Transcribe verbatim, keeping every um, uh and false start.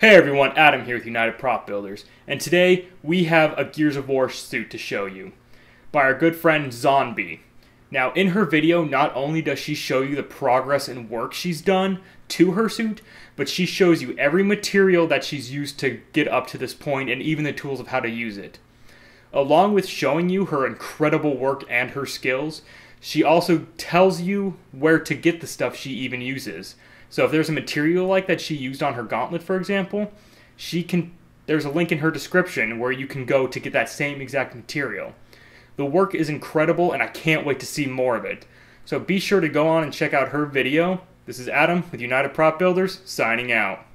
Hey everyone, Adam here with United Prop Builders, and today we have a Gears of War suit to show you, by our good friend Zonbi. Now in her video, not only does she show you the progress and work she's done to her suit, but she shows you every material that she's used to get up to this point and even the tools of how to use it. Along with showing you her incredible work and her skills, she also tells you where to get the stuff she even uses. So if there's a material like that she used on her gauntlet, for example, she can. There's a link in her description where you can go to get that same exact material. The work is incredible, and I can't wait to see more of it. So be sure to go on and check out her video. This is Adam with United Prop Builders, signing out.